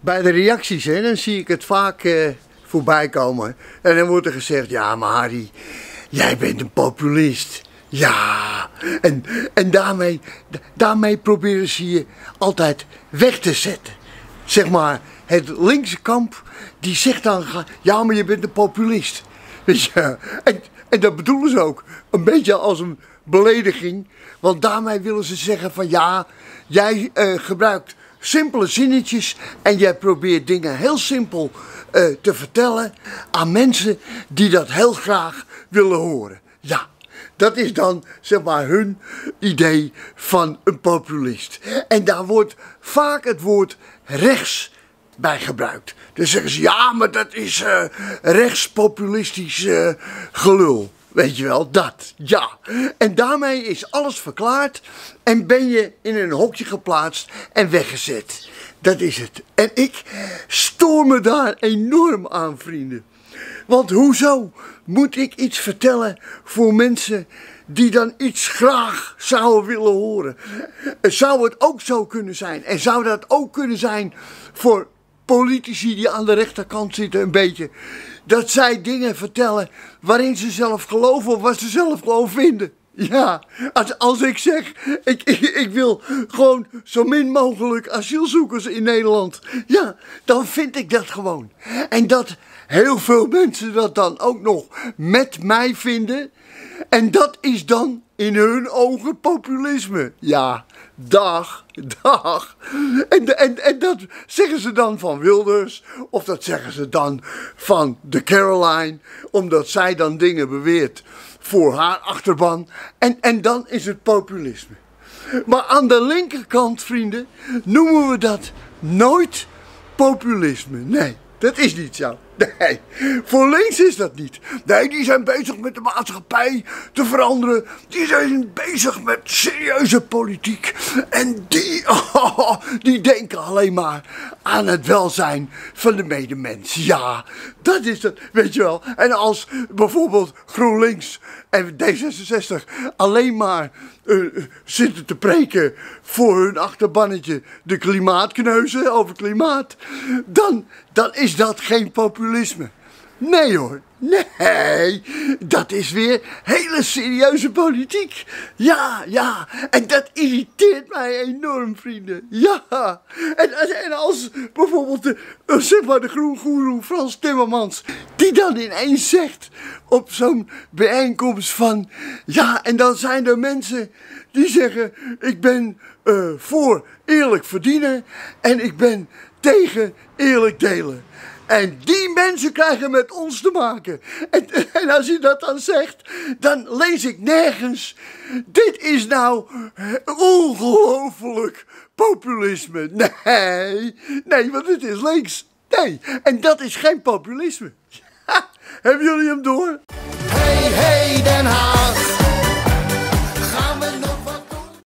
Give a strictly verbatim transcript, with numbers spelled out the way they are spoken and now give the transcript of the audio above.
bij de reacties, hè, dan zie ik het vaak eh, voorbij komen. En dan wordt er gezegd, ja maar Harry, jij bent een populist. Ja, en, en daarmee, daarmee proberen ze je altijd weg te zetten. Zeg maar, het linkse kamp, die zegt dan, ja maar je bent een populist. Dus, ja, en, en dat bedoelen ze ook, een beetje als een belediging. Want daarmee willen ze zeggen van, ja, jij eh, gebruikt simpele zinnetjes en jij probeert dingen heel simpel eh, te vertellen aan mensen die dat heel graag willen horen. Ja. Dat is dan, zeg maar, hun idee van een populist. En daar wordt vaak het woord rechts bij gebruikt. Dan zeggen ze, ja, maar dat is uh, rechtspopulistisch uh, gelul. Weet je wel, dat, ja. En daarmee is alles verklaard en ben je in een hokje geplaatst en weggezet. Dat is het. En ik stoor me daar enorm aan, vrienden. Want hoezo moet ik iets vertellen voor mensen die dan iets graag zouden willen horen? Zou het ook zo kunnen zijn? En zou dat ook kunnen zijn voor politici die aan de rechterkant zitten een beetje? Dat zij dingen vertellen waarin ze zelf geloven of wat ze zelf gewoon vinden. Ja, als, als ik zeg, ik, ik, ik wil gewoon zo min mogelijk asielzoekers in Nederland. Ja, dan vind ik dat gewoon. En dat heel veel mensen dat dan ook nog met mij vinden. En dat is dan in hun ogen populisme. Ja, dag, dag. En, de, en, en dat zeggen ze dan van Wilders. Of dat zeggen ze dan van de Caroline. Omdat zij dan dingen beweert voor haar achterban. En, en dan is het populisme. Maar aan de linkerkant, vrienden, noemen we dat nooit populisme. Nee, dat is niet zo. Nee, voor links is dat niet. Nee, die zijn bezig met de maatschappij te veranderen. Die zijn bezig met serieuze politiek. En die, oh, die denken alleen maar aan het welzijn van de medemens. Ja, dat is dat, weet je wel. En als bijvoorbeeld GroenLinks en D zesenzestig alleen maar uh, zitten te preken voor hun achterbannetje de klimaatkneuzen over klimaat, dan, dan is dat geen populisme. Nee hoor, nee, dat is weer hele serieuze politiek. Ja, ja, en dat irriteert mij enorm, vrienden. Ja, en, en als bijvoorbeeld de, zeg maar de groengoeroe Frans Timmermans, die dan ineens zegt op zo'n bijeenkomst van, ja, en dan zijn er mensen die zeggen, ik ben uh, voor eerlijk verdienen en ik ben tegen eerlijk delen. En die mensen krijgen met ons te maken. En, en als je dat dan zegt, dan lees ik nergens. Dit is nou ongelooflijk populisme. Nee, nee, want het is links. Nee, en dat is geen populisme. Hebben jullie hem door? Hey, hey Den Haag.